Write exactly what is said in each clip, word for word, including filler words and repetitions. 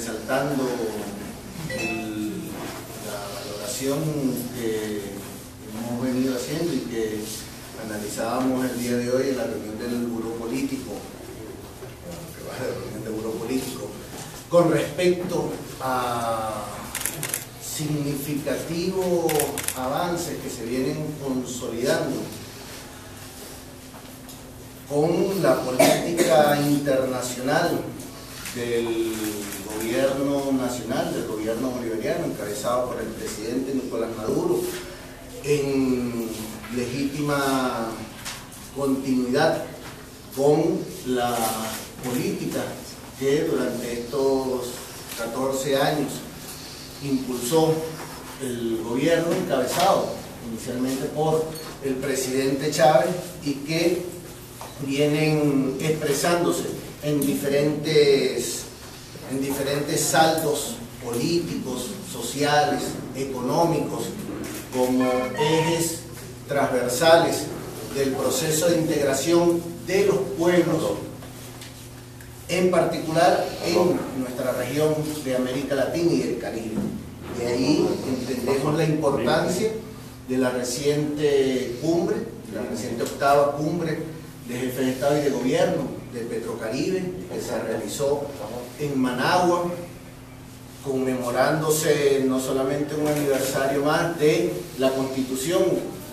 resaltando el, la valoración que hemos venido haciendo y que analizábamos el día de hoy en la reunión del Buró Político, que va a la reunión del Buró Político, con respecto a significativos avances que se vienen consolidando con la política internacional del gobierno nacional, del gobierno bolivariano, encabezado por el presidente Nicolás Maduro, en legítima continuidad con la política que durante estos catorce años impulsó el gobierno encabezado inicialmente por el presidente Chávez y que vienen expresándose en diferentes, en diferentes saltos políticos, sociales, económicos, como ejes transversales del proceso de integración de los pueblos, en particular en nuestra región de América Latina y del Caribe. De ahí entendemos la importancia de la reciente cumbre, de la reciente octava cumbre de jefes de Estado y de Gobierno de Petrocaribe, que se realizó en Managua, conmemorándose no solamente un aniversario más de la constitución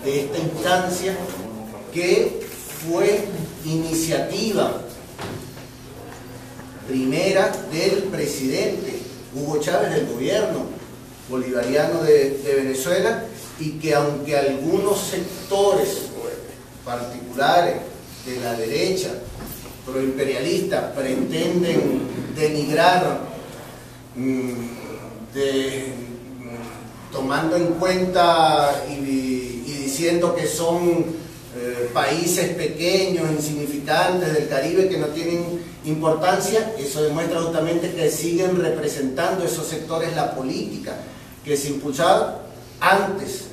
de esta instancia, que fue iniciativa primera del presidente Hugo Chávez, del gobierno bolivariano de, de Venezuela, y que aunque algunos sectores particulares de la derecha proimperialista pretenden denigrar, de, tomando en cuenta y, y diciendo que son eh, países pequeños, insignificantes del Caribe, que no tienen importancia, eso demuestra justamente que siguen representando esos sectores la política que se impulsaba antes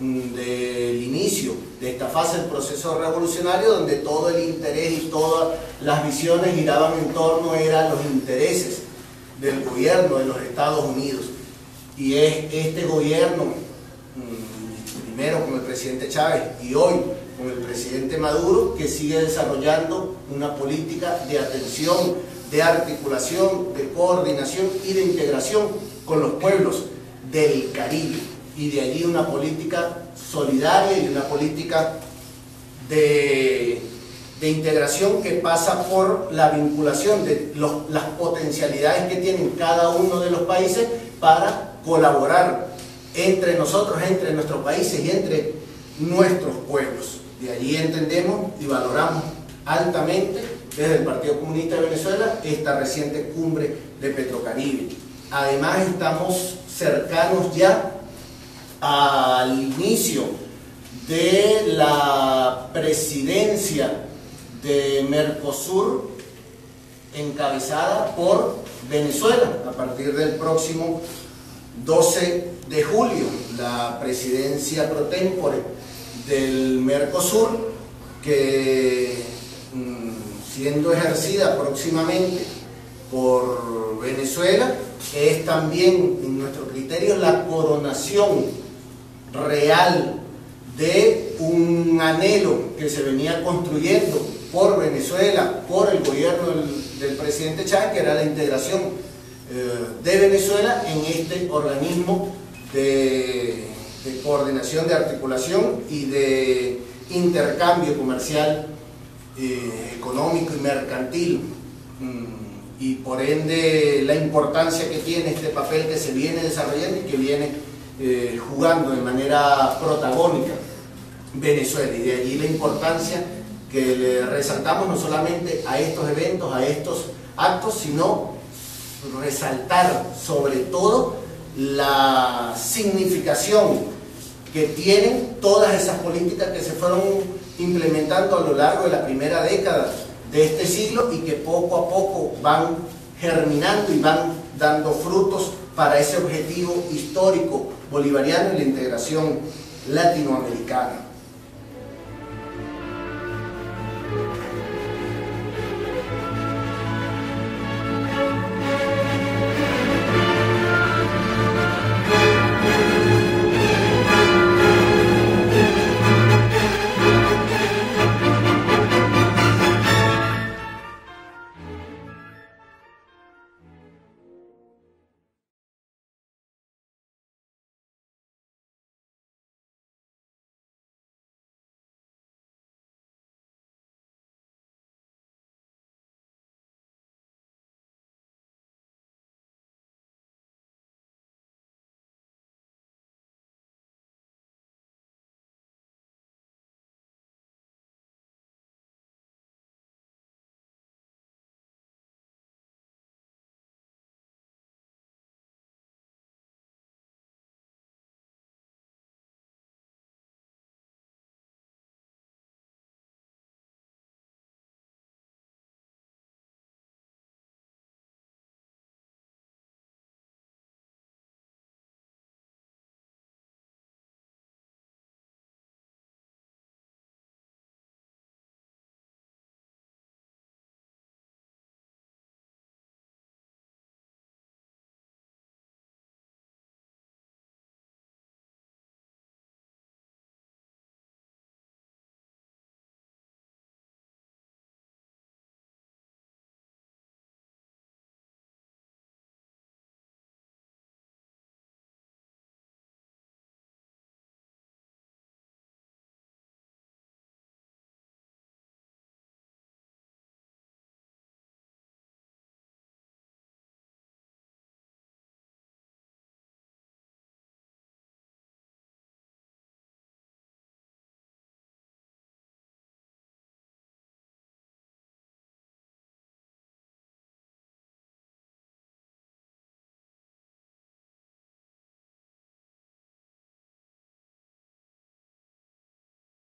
del inicio de esta fase del proceso revolucionario, donde todo el interés y todas las visiones giraban en torno eran los intereses del gobierno de los Estados Unidos. Y es este gobierno, primero con el presidente Chávez y hoy con el presidente Maduro, que sigue desarrollando una política de atención, de articulación, de coordinación y de integración con los pueblos del Caribe, y de allí una política solidaria y una política de, de integración que pasa por la vinculación de los, las potencialidades que tienen cada uno de los países para colaborar entre nosotros, entre nuestros países y entre nuestros pueblos. De allí entendemos y valoramos altamente desde el Partido Comunista de Venezuela esta reciente cumbre de Petrocaribe. Además, estamos cercanos ya al inicio de la presidencia de MERCOSUR encabezada por Venezuela a partir del próximo doce de julio, la presidencia pro tempore del MERCOSUR, que siendo ejercida próximamente por Venezuela, es también en nuestro criterio la coronación real de un anhelo que se venía construyendo por Venezuela, por el gobierno del, del presidente Chávez, que era la integración eh, de Venezuela en este organismo de, de coordinación, de articulación y de intercambio comercial, eh, económico y mercantil, mm, y por ende la importancia que tiene este papel que se viene desarrollando y que viene Eh, jugando de manera protagónica Venezuela, y de allí la importancia que le resaltamos no solamente a estos eventos, a estos actos, sino resaltar sobre todo la significación que tienen todas esas políticas que se fueron implementando a lo largo de la primera década de este siglo y que poco a poco van germinando y van dando frutos para ese objetivo histórico bolivariano y la integración latinoamericana.